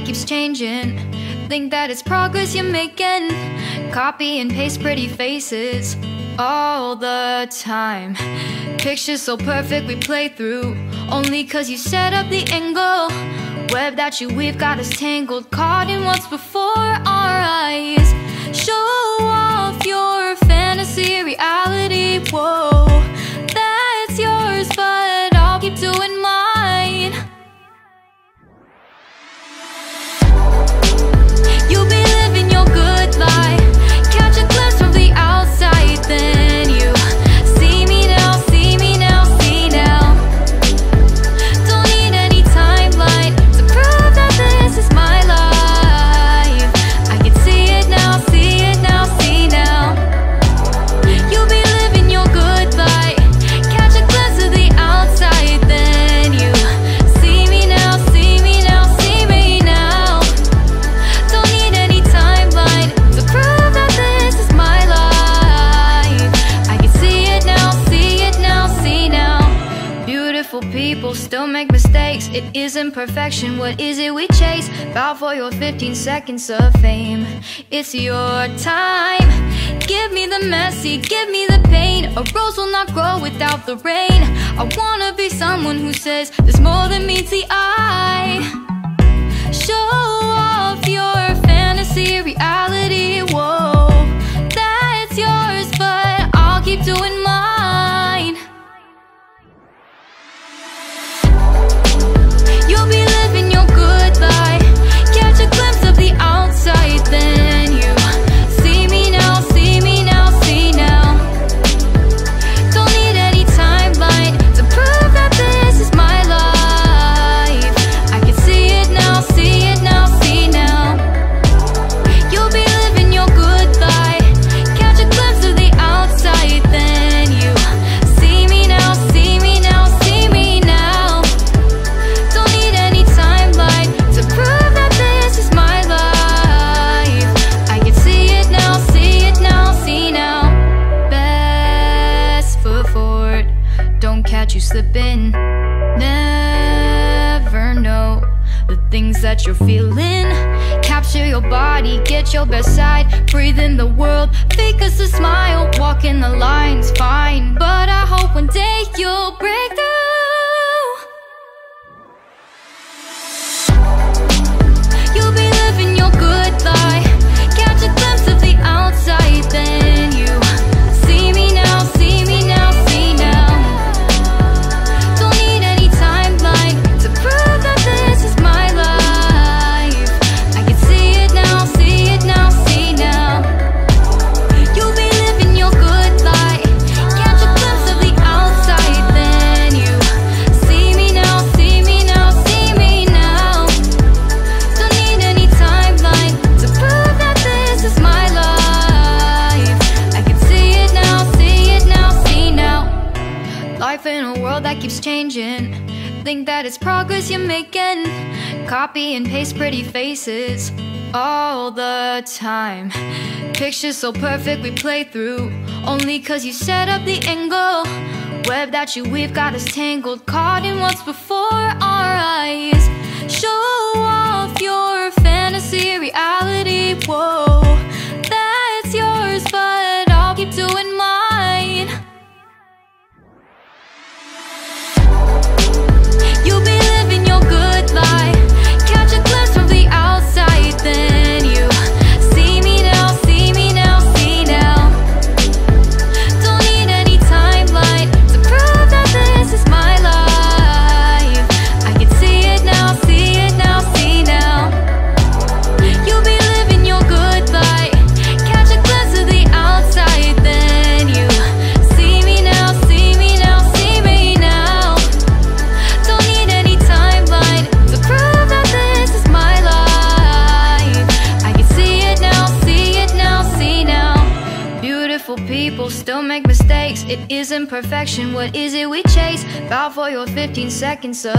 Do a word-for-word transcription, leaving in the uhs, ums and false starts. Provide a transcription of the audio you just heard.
that keeps changing. Think that it's progress you're making. Copy and paste pretty faces all the time. Pictures so perfect we play through, only cause you set up the angle. Web that you weave got us tangled, caught in what's before our eyes. Show off your fantasy reality, whoa. That's yours, but I'll keep doing mine. You'll be living your good life. Catch a glimpse from the outside, then you see me now, see me now, see now. Don't need any timeline to prove that this is my life. I can see it now, see it now, see now. You'll be living your good life. Catch a glimpse of the outside, then you see me now, see me now, see me now. Don't need any timeline to prove that this is my life. I can see it now, see it now, see now. Beautiful people still make mistakes. It isn't perfection, what is it we chase? Bow for your fifteen seconds of fame. It's your time. Give me the messy, give me the pain. A rose will not grow without the rain. I wanna be someone who says there's more than meets the eye. Show off your fantasy reality, whoa. That's yours, but I'll keep doing mine. You'll be living your good life. Catch a glimpse of the outside, then you see me now, see me now, see now. Don't need any timeline to prove that this is my life. I can see it now, see it now, see now. You'll be living your good life. Catch a glimpse of the outside, then you see me now, see me now, see me now. Don't need any timeline to prove that this is my life. I can see it now, see it now, see now. Best foot forward, don't catch you slipping. Never know the things that you're feeling. Capture your body, get your best side. Breathe in the world, fake us a smile. Walk in the lines, fine. But I hope one day you'll break through. You'll be living your good life. Catch a glimpse of the outside, then you see me now, see me now, see now. Don't need any timeline to prove that this is my life. I can see it now, see it now, see now. You'll be living your good life. Catch a glimpse of the outside, then you see me now, see me now, see me now. Don't need any timeline to prove that this is my life. I can see it now, see it now, see now. Life in a world that keeps changing. Think that it's progress you're making. Copy and paste pretty faces all the time. Pictures so perfect we play through, only cause you set up the angle. Web that you weave got us tangled, caught in what's before our eyes. Show off your fantasy reality, whoa. That's yours, but I'll keep doing mine. You'll be living your good life. Catch a glimpse from the outside, then you see me now, see me now, see now. Don't need any timeline to prove that this is my life. I can see it now, see it now, see now. You'll be living your good life. Catch a glimpse of the outside, then you see me now, see me now, see me now. Don't need any timeline to prove that this is my life. I can see it now, see it now, see now. Beautiful people still make mistakes. It isn't perfection, what is it we chase? Bow for your fifteen seconds of